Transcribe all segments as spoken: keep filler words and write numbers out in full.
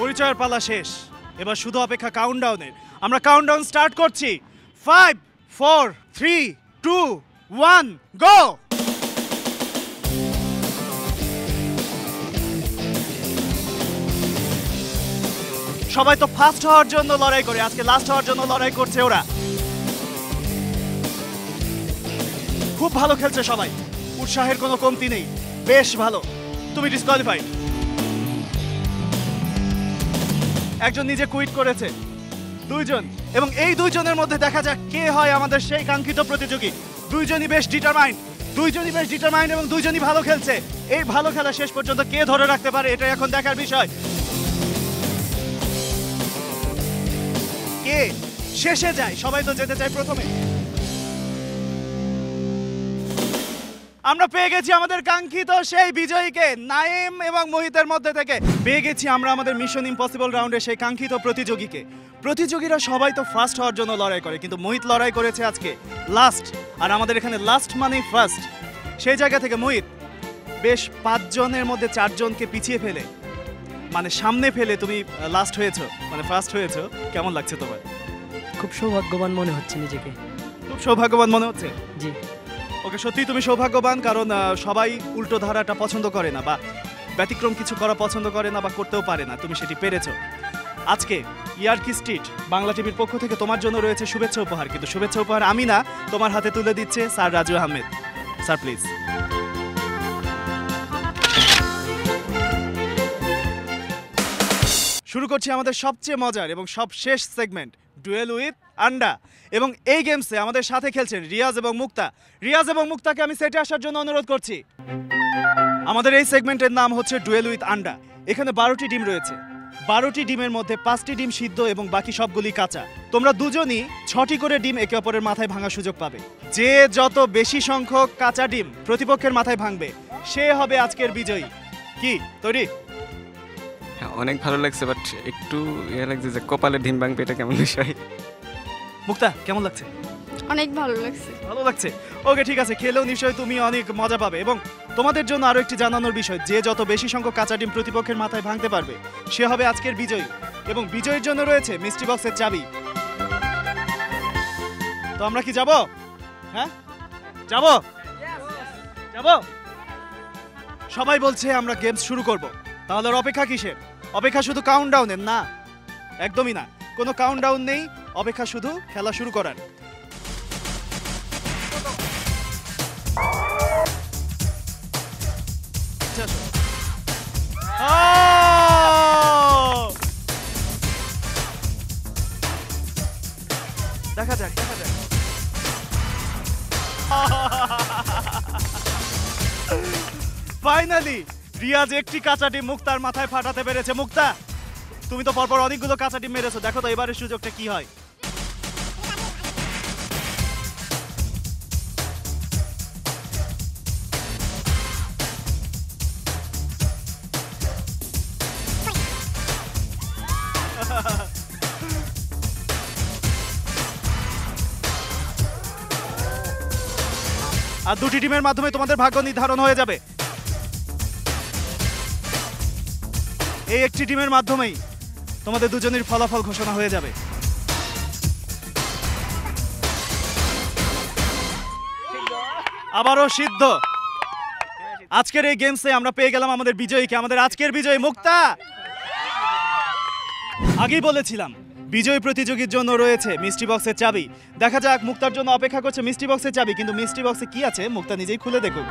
পরিচয়ের পালা শেষ। এবার শুধু অপেক্ষা কাউন্টডাউনের। আমরা কাউন্টডাউন স্টার্ট করছি। five four three two one go. সবাই তো ফার্স্ট হওয়ার জন্য লড়াই করে, আজকে লাস্ট হওয়ার জন্য লড়াই করছে ওরা। খুব ভালো খেলছে সবাই, উৎসাহের কোনো কমতি নেই, বেশ ভালো। তুমি ডিসকোয়ালিফাইড। একজন নিজে কুইট করেছে, দুইজন, এবং এই দুইজনের মধ্যে দেখা যাক কে হয় আমাদের সেই কাঙ্ক্ষিত প্রতিযোগী। দুইজনই বেশ ডিটারমাইন্ড, দুইজনই বেশ ডিটারমাইন্ড এবং দুইজনই ভালো খেলছে। এই ভালো খেলা শেষ পর্যন্ত কে ধরে রাখতে পারে এটা এখন দেখার বিষয়। কে শেষে যায়, সবাই তো যেতে চায় প্রথমে। আমরা পেয়ে গেছি আমাদের কাঙ্ক্ষিত সেই বিজয়ীকে, নাইম এবং মোহিতের মধ্যে থেকে পেয়ে গেছি আমরা আমাদের মিশন ইম্পসিবল রাউন্ডের সেই কাঙ্ক্ষিত প্রতিযোগীকে। প্রতিযোগীরা সবাই তো ফার্স্ট হওয়ার জন্য লড়াই করে, কিন্তু মোহিত লড়াই করেছে আজকে লাস্ট, আর আমাদের এখানে লাস্ট মানেই ফার্স্ট। সেই জায়গা থেকে মোহিত বেশ পাঁচজনের মধ্যে চারজনকে পিছিয়ে ফেলে, মানে সামনে ফেলে তুমি লাস্ট হয়েছো, মানে ফার্স্ট হয়েছো। কেমন লাগছে তোমার? খুব সৌভাগ্যবান মনে হচ্ছে নিজেকে। খুব সৌভাগ্যবান মনে হচ্ছে? জি। ওকে, সত্যি তুমি সৌভাগ্যবান, কারণ সবাই উল্টো ধারাটা পছন্দ করে না বা ব্যতিক্রম কিছু করা পছন্দ করে না বা করতেও পারে না, তুমি সেটি পেরেছো। আজকে ইয়ারকি স্ট্রিট বাংলা টিভির পক্ষ থেকে তোমার জন্য রয়েছে শুভেচ্ছা উপহার, কিন্তু শুভেচ্ছা উপহার আমি না, তোমার হাতে তুলে দিচ্ছে sir Raju Ahmed. Sir please. শুরু করছি আমাদের সবচেয়ে মজার এবং সবশেষ সেগমেন্ট ডুয়েল উইথ এন্ডা, এবং এই গেমসে আমাদের সাথে খেলছেন রিয়াজ এবং মুক্তা। রিয়াজ এবং মুক্তাকে আমি সেটে আসার জন্য অনুরোধ করছি। আমাদের এই সেগমেন্টের নাম হচ্ছে ডুয়েল উইথ এন্ডা। এখানে বারোটি ডিম রয়েছে, বারোটি ডিমের মধ্যে পাঁচটি ডিম সিদ্ধ এবং বাকি সবগুলি কাঁচা। তোমরা দুজনই ছটি করে ডিম একে অপরের মাথায় ভাঙার সুযোগ পাবে। যে যত বেশি সংখ্যক কাঁচা ডিম প্রতিপক্ষের মাথায় ভাঙবে সে হবে আজকের বিজয়ী। কি তৈরি? অনেক ভালো লাগছে, বাট একটু ইয়ে লাগছে যে কপালে ডিম ভাঙবে, এটা কেমন বিষয়? মুক্তা, কেমন লাগছে? অনেক ভালো লাগছে। ভালো লাগছে, ওকে ঠিক আছে। খেলেও নিশ্চয়ই তুমি অনেক মজা পাবে। এবং তোমাদের জন্য আরও একটি জানানোর বিষয়, যে যত বেশি সংখ্যক কাঁচা ডিম প্রতিপক্ষের মাথায় ভাঙতে পারবে সে হবে আজকের বিজয়ী, এবং বিজয়ীর জন্য রয়েছে মিস্ট্রি বক্সের চাবি। তো আমরা কি যাব? হ্যাঁ, যাব যাব। সবাই বলছে আমরা গেমস শুরু করব, তাহলে অপেক্ষা কিসের? অপেক্ষা শুধু কাউন্টডাউনের না, একদমই না, কোনো কাউন্টডাউন নেই, অপেক্ষা শুধু খেলা শুরু করার। দেখা যাক, দেখা যাক। ফাইনালি রিয়াজ একটি কাঁচা ডিম মুক্তার মাথায় ফাটাতে পেরেছে। মুক্তা, তুমি তো পরপর অনেকগুলো কাঁচা ডিম মেরেছো, দেখো তো এবারের সুযোগটা কি হয়। আর দুটি টিমের মাধ্যমে তোমাদের ভাগ্য নির্ধারণ হয়ে যাবে। এই একটি টিমের মাধ্যমেই তোমাদের দুজনের ফলাফল ঘোষণা হয়ে যাবে। আবারও সিদ্ধ। আজকের এই গেমসে আমরা পেয়ে গেলাম আমাদের বিজয়ীকে, আমাদের আজকের বিজয়ী মুক্তা। আগেই বলেছিলাম বিজয়ী প্রতিযোগীর জন্য রয়েছে মিস্ট্রি বক্সের চাবি। দেখা যাক, মুক্তার জন্য অপেক্ষা করছে মিস্ট্রি বক্সের চাবি, কিন্তু মিস্ট্রি বক্সে কি আছে মুক্তা নিজেই খুলে দেখুক।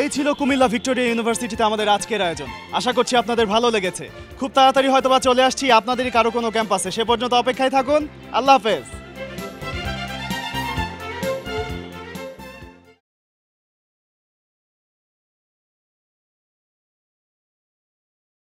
এই ছিল কুমিল্লা ভিক্টোরিয়া ইউনিভার্সিটিতে আমাদের আজকের আয়োজন। আশা করছি আপনাদের ভালো লেগেছে। খুব তাড়াতাড়ি হয়তোবা চলে আসছি আপনাদেরই কারো কোনো ক্যাম্পাসে। সে পর্যন্ত অপেক্ষায় থাকুন। আল্লাহ হাফেজ।